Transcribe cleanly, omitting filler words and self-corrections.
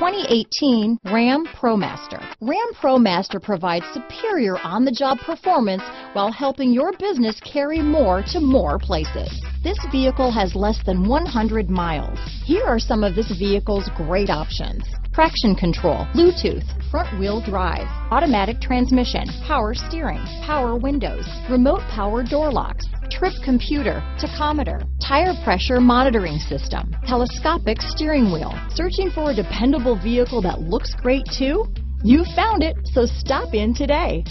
2018 Ram ProMaster. Ram ProMaster provides superior on-the-job performance while helping your business carry more to more places. This vehicle has less than 100 miles. Here are some of this vehicle's great options: traction control, Bluetooth, front-wheel drive, automatic transmission, power steering, power windows, remote power door locks, trip computer, tachometer, tire pressure monitoring system, telescopic steering wheel. Searching for a dependable vehicle that looks great too? You found it, so stop in today.